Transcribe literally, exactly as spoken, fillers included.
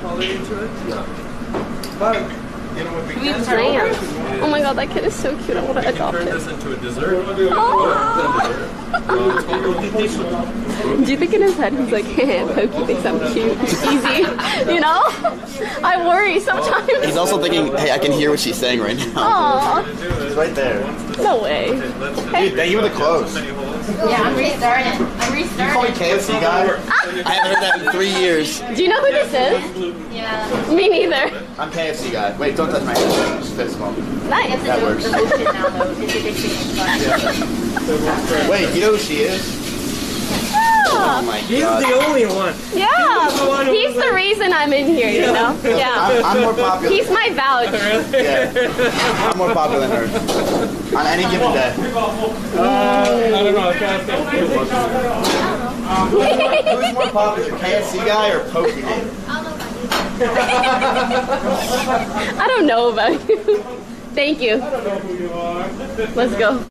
holiday insurance? Yeah. But... You know what we can do? Oh my god, that kid is so cute. I want to adopt him. We can turn this into a dessert. Oh. Do you think in his head he's like, hey, Pokey thinks I'm cute? Easy. You know? I worry sometimes. He's also thinking, hey, I can hear what she's saying right now. Aww. He's right there. No way. Hey, thank you for the clothes. Yeah, I'm restarting. I'm restarting. You call me K F C guy? I haven't heard that in three years. Do you know who this is? Yeah. Me neither. I'm K F C guy. Wait, don't touch my hand. Just fist bump. Nice. That works. Wait, you know who she is? Oh my god. He's the only one. Yeah. He's the, one He's the reason I'm in here, you know? Yeah. I'm, I'm more popular. He's my vouch. Really? Yeah. I'm more popular than her. On any given day. Uh, I don't know. I can't say. Who's more popular, K F C guy or Pokey? I don't know about you. Thank you. I don't know who you are. Let's go.